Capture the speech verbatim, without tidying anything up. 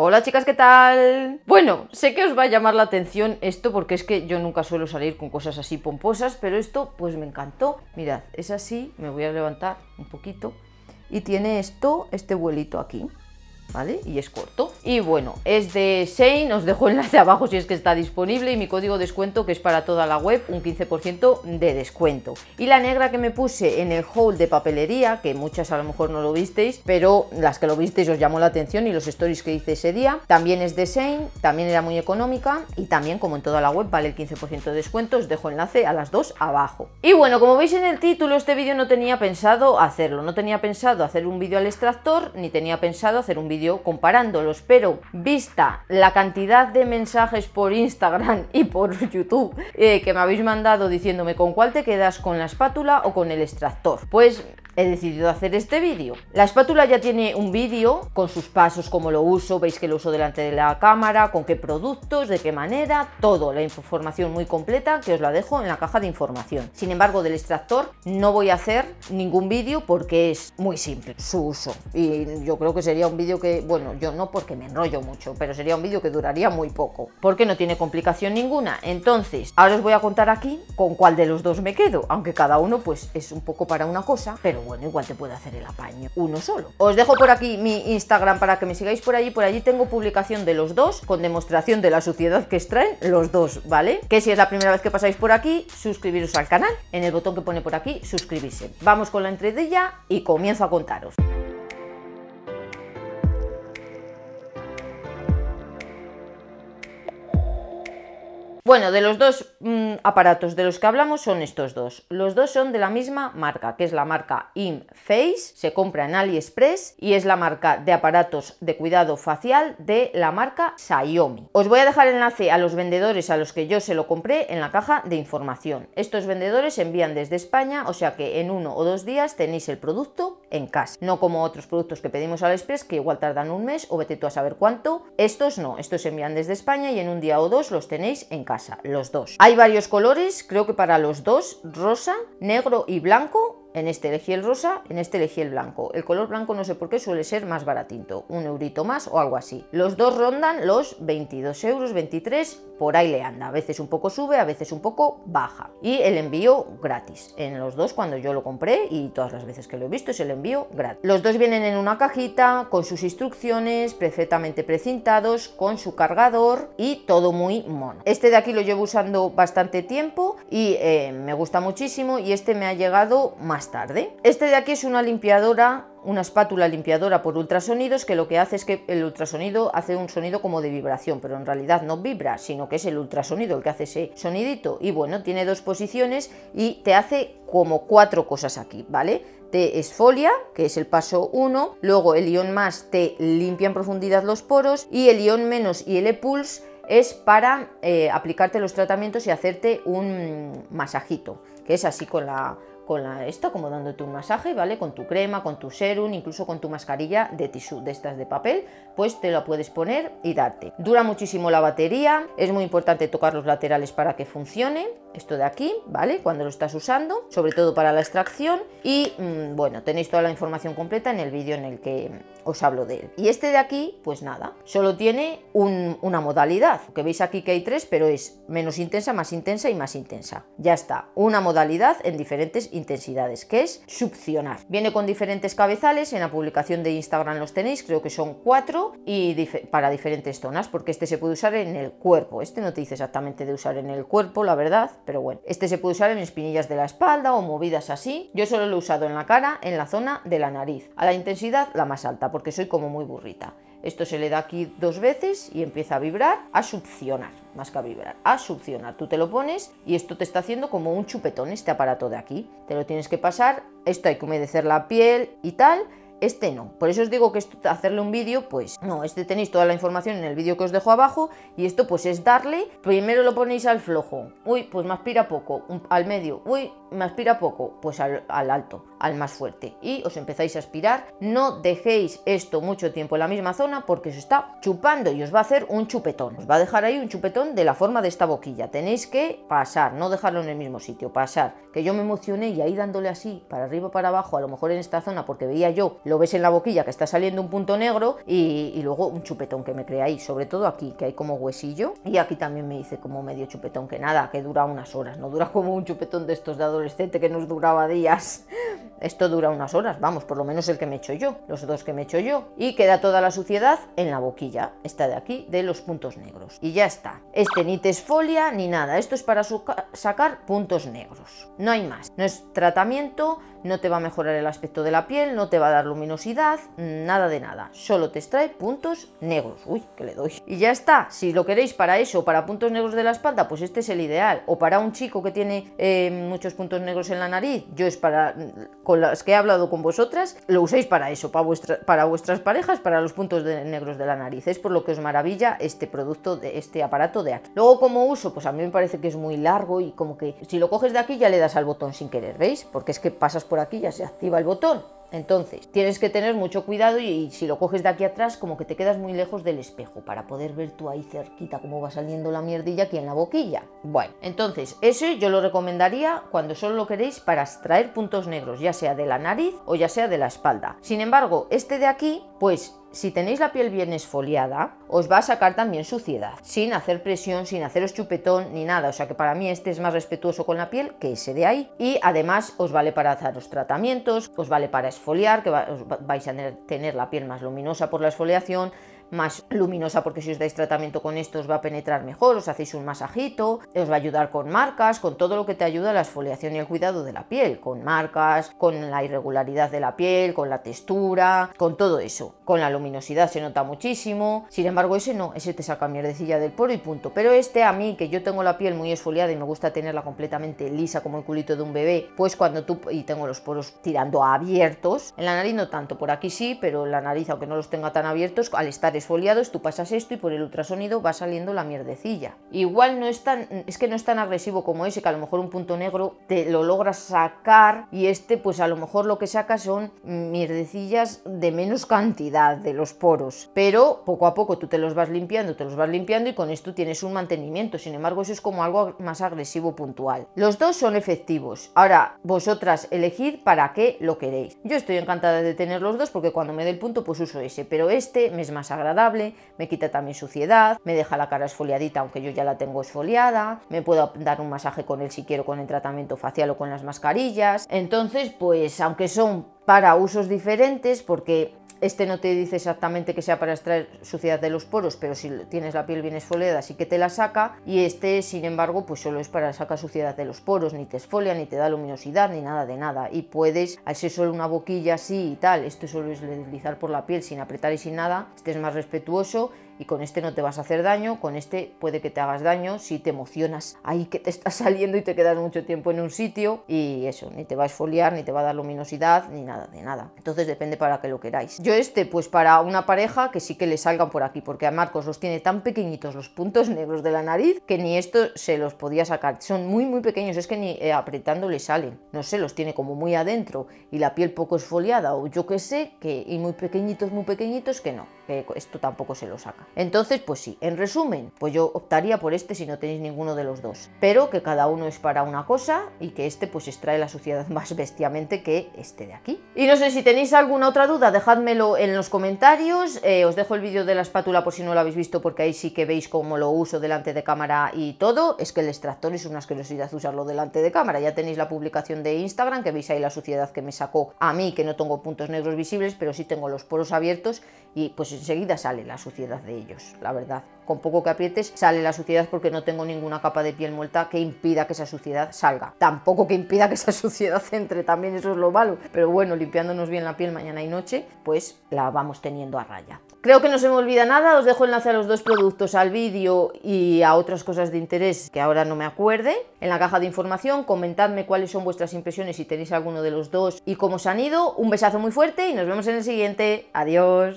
Hola chicas, ¿qué tal? Bueno, sé que os va a llamar la atención esto porque es que yo nunca suelo salir con cosas así pomposas, pero esto pues me encantó. Mirad, es así, me voy a levantar un poquito y tiene esto, este vuelito aquí, ¿vale? Y es corto. Y bueno, es de Shein, os dejo el enlace abajo si es que está disponible, y mi código de descuento que es para toda la web, un quince por ciento de descuento. Y la negra que me puse en el haul de papelería, que muchas a lo mejor no lo visteis, pero las que lo visteis os llamó la atención y los stories que hice ese día, también es de Shein, también era muy económica y también como en toda la web vale el quince por ciento de descuento, os dejo el enlace a las dos abajo. Y bueno, como veis en el título, este vídeo no tenía pensado hacerlo, no tenía pensado hacer un vídeo al extractor, ni tenía pensado hacer un vídeo comparándolos, pero vista la cantidad de mensajes por Instagram y por YouTube eh, que me habéis mandado diciéndome con cuál te quedas, con la espátula o con el extractor, pues he decidido hacer este vídeo. La espátula ya tiene un vídeo con sus pasos, cómo lo uso, veis que lo uso delante de la cámara, con qué productos, de qué manera, todo, la información muy completa que os la dejo en la caja de información. Sin embargo, del extractor no voy a hacer ningún vídeo porque es muy simple su uso y yo creo que sería un vídeo que, bueno, yo no porque me enrollo mucho, pero sería un vídeo que duraría muy poco porque no tiene complicación ninguna. Entonces, ahora os voy a contar aquí con cuál de los dos me quedo, aunque cada uno pues es un poco para una cosa, pero bueno, igual te puedo hacer el apaño uno solo. Os dejo por aquí mi Instagram para que me sigáis por allí. Por allí tengo publicación de los dos, con demostración de la suciedad que extraen los dos, ¿vale? Que si es la primera vez que pasáis por aquí, suscribiros al canal. En el botón que pone por aquí, suscribirse. Vamos con la entradilla y comienzo a contaros. Bueno, de los dos mmm, aparatos de los que hablamos son estos dos. Los dos son de la misma marca, que es la marca InFace, se compra en AliExpress y es la marca de aparatos de cuidado facial de la marca Xiaomi. Os voy a dejar enlace a los vendedores a los que yo se lo compré en la caja de información. Estos vendedores envían desde España, o sea que en uno o dos días tenéis el producto en casa. No como otros productos que pedimos al Express, que igual tardan un mes o vete tú a saber cuánto. Estos no, estos se envían desde España y en un día o dos los tenéis en casa. Los dos. Hay varios colores, creo que para los dos, rosa, negro y blanco. En este elegí el rosa, en este elegí el blanco. El color blanco no sé por qué suele ser más baratito, un eurito más o algo así. Los dos rondan los veintidós euros, veintitrés, por ahí le anda. A veces un poco sube, a veces un poco baja. Y el envío gratis. En los dos, cuando yo lo compré y todas las veces que lo he visto, es el envío gratis. Los dos vienen en una cajita con sus instrucciones, perfectamente precintados, con su cargador y todo muy mono. Este de aquí lo llevo usando bastante tiempo y eh, me gusta muchísimo y este me ha llegado más tarde. Este de aquí es una limpiadora, una espátula limpiadora por ultrasonidos, que lo que hace es que el ultrasonido hace un sonido como de vibración, pero en realidad no vibra, sino que es el ultrasonido el que hace ese sonidito. Y bueno, tiene dos posiciones y te hace como cuatro cosas aquí, ¿vale? Te esfolia, que es el paso uno, luego el ion más te limpia en profundidad los poros y el ion menos y el e-pulse es para eh, aplicarte los tratamientos y hacerte un masajito, que es así con la... con la, esto, como dándote un masaje, ¿vale? Con tu crema, con tu serum, incluso con tu mascarilla de tisú, de estas de papel, pues te la puedes poner y darte. Dura muchísimo la batería, es muy importante tocar los laterales para que funcione, esto de aquí, ¿vale? Cuando lo estás usando, sobre todo para la extracción, y mmm, bueno, tenéis toda la información completa en el vídeo en el que os hablo de él. Y este de aquí, pues nada, solo tiene un, una modalidad, que veis aquí que hay tres, pero es menos intensa, más intensa y más intensa. Ya está, una modalidad en diferentes intensidades, que es succionar. Viene con diferentes cabezales, en la publicación de Instagram los tenéis, creo que son cuatro, y dif- para diferentes zonas, porque este se puede usar en el cuerpo, este no te dice exactamente de usar en el cuerpo, la verdad, pero bueno, este se puede usar en espinillas de la espalda o movidas así. Yo solo lo he usado en la cara, en la zona de la nariz, a la intensidad la más alta, porque soy como muy burrita. Esto se le da aquí dos veces y empieza a vibrar, a succionar, más que a vibrar, a succionar. Tú te lo pones y esto te está haciendo como un chupetón, este aparato de aquí. Te lo tienes que pasar, esto hay que humedecer la piel y tal. Este no, por eso os digo que esto, hacerle un vídeo, pues no, este tenéis toda la información en el vídeo que os dejo abajo, y esto pues es darle, primero lo ponéis al flojo, uy, pues me aspira poco, al medio, uy, me aspira poco, pues al, al alto, al más fuerte y os empezáis a aspirar. No dejéis esto mucho tiempo en la misma zona porque se está chupando y os va a hacer un chupetón, os va a dejar ahí un chupetón de la forma de esta boquilla. Tenéis que pasar, no dejarlo en el mismo sitio, pasar. Que yo me emocioné y ahí dándole así para arriba, para abajo, a lo mejor en esta zona porque veía yo, lo ves en la boquilla que está saliendo un punto negro y, y luego un chupetón que me crea ahí, sobre todo aquí que hay como huesillo, y aquí también me hice como medio chupetón, que nada, que dura unas horas, no dura como un chupetón de estos de adolescente que nos duraba días. Esto dura unas horas, vamos, por lo menos el que me echo yo, los dos que me echo yo, y queda toda la suciedad en la boquilla, esta de aquí, de los puntos negros, y ya está. Este ni te exfolia ni nada, esto es para sacar puntos negros, no hay más, no es tratamiento, no te va a mejorar el aspecto de la piel, no te va a dar luminosidad, nada de nada, solo te extrae puntos negros. Uy, que le doy. Y ya está. Si lo queréis para eso, para puntos negros de la espalda, pues este es el ideal, o para un chico que tiene eh, muchos puntos negros en la nariz, yo es para... con las que he hablado con vosotras, lo uséis para eso, para, vuestra, para vuestras parejas, para los puntos de, negros de la nariz. Es por lo que os maravilla este producto, de este aparato de aquí. Luego, como uso, pues a mí me parece que es muy largo y como que si lo coges de aquí ya le das al botón sin querer, ¿veis? Porque es que pasas por aquí ya se activa el botón. Entonces, tienes que tener mucho cuidado y, y si lo coges de aquí atrás, como que te quedas muy lejos del espejo para poder ver tú ahí cerquita cómo va saliendo la mierdilla aquí en la boquilla. Bueno, entonces, ese yo lo recomendaría cuando solo lo queréis para extraer puntos negros, ya sea de la nariz o ya sea de la espalda. Sin embargo, este de aquí, pues... si tenéis la piel bien esfoliada, os va a sacar también suciedad, sin hacer presión, sin haceros chupetón ni nada. O sea que para mí este es más respetuoso con la piel que ese de ahí. Y además os vale para haceros tratamientos, os vale para esfoliar, que va, os vais a tener la piel más luminosa por la esfoliación, más luminosa porque si os dais tratamiento con esto os va a penetrar mejor, os hacéis un masajito, os va a ayudar con marcas, con todo lo que te ayuda a la exfoliación y el cuidado de la piel, con marcas, con la irregularidad de la piel, con la textura, con todo eso. Con la luminosidad se nota muchísimo. Sin embargo, ese no, ese te saca mierdecilla del poro y punto. Pero este, a mí, que yo tengo la piel muy esfoliada y me gusta tenerla completamente lisa como el culito de un bebé, pues cuando tú... y tengo los poros tirando a abiertos, en la nariz no tanto, por aquí sí, pero en la nariz, aunque no los tenga tan abiertos, al estar esfoliados, tú pasas esto y por el ultrasonido va saliendo la mierdecilla. Igual no es tan, es que no es tan agresivo como ese, que a lo mejor un punto negro te lo logras sacar y este pues a lo mejor lo que saca son mierdecillas de menos cantidad de los poros, pero poco a poco tú te los vas limpiando, te los vas limpiando y con esto tienes un mantenimiento. Sin embargo, eso es como algo más agresivo puntual. Los dos son efectivos. Ahora vosotras elegid para qué lo queréis. Yo estoy encantada de tener los dos porque cuando me dé el punto pues uso ese, pero este me es más agradable agradable, me quita también suciedad, me deja la cara esfoliadita aunque yo ya la tengo esfoliada, me puedo dar un masaje con él si quiero, con el tratamiento facial o con las mascarillas. Entonces, pues aunque son para usos diferentes, porque este no te dice exactamente que sea para extraer suciedad de los poros, pero si tienes la piel bien esfoliada sí que te la saca, y este, sin embargo, pues solo es para sacar suciedad de los poros, ni te esfolia, ni te da luminosidad, ni nada de nada, y puedes, al ser solo una boquilla así y tal, esto solo es deslizar por la piel sin apretar y sin nada, este es más respetuoso, y con este no te vas a hacer daño. Con este puede que te hagas daño si te emocionas ahí que te está saliendo y te quedas mucho tiempo en un sitio, y eso, ni te va a esfoliar, ni te va a dar luminosidad, ni nada de nada. Entonces depende para que lo queráis. Yo este pues para una pareja que sí que le salgan por aquí, porque a Marcos los tiene tan pequeñitos los puntos negros de la nariz que ni esto se los podía sacar, son muy muy pequeños, es que ni eh, apretando le salen, no sé, los tiene como muy adentro y la piel poco esfoliada o yo qué sé, que y muy pequeñitos muy pequeñitos que no, que esto tampoco se lo saca. Entonces, pues sí, en resumen, pues yo optaría por este si no tenéis ninguno de los dos, pero que cada uno es para una cosa y que este pues extrae la suciedad más bestiamente que este de aquí. Y no sé si tenéis alguna otra duda, dejádmelo en los comentarios, eh, os dejo el vídeo de la espátula por si no lo habéis visto, porque ahí sí que veis cómo lo uso delante de cámara y todo. Es que el extractor es una asquerosidad usarlo delante de cámara, ya tenéis la publicación de Instagram que veis ahí la suciedad que me sacó a mí, que no tengo puntos negros visibles, pero sí tengo los poros abiertos y pues enseguida sale la suciedad de ellos, la verdad. Con poco que aprietes sale la suciedad porque no tengo ninguna capa de piel muerta que impida que esa suciedad salga, tampoco que impida que esa suciedad entre, también eso es lo malo, pero bueno, limpiándonos bien la piel mañana y noche pues la vamos teniendo a raya. Creo que no se me olvida nada, os dejo enlace a los dos productos, al vídeo y a otras cosas de interés que ahora no me acuerde, en la caja de información. Comentadme cuáles son vuestras impresiones, si tenéis alguno de los dos y cómo os han ido. Un besazo muy fuerte y nos vemos en el siguiente. Adiós.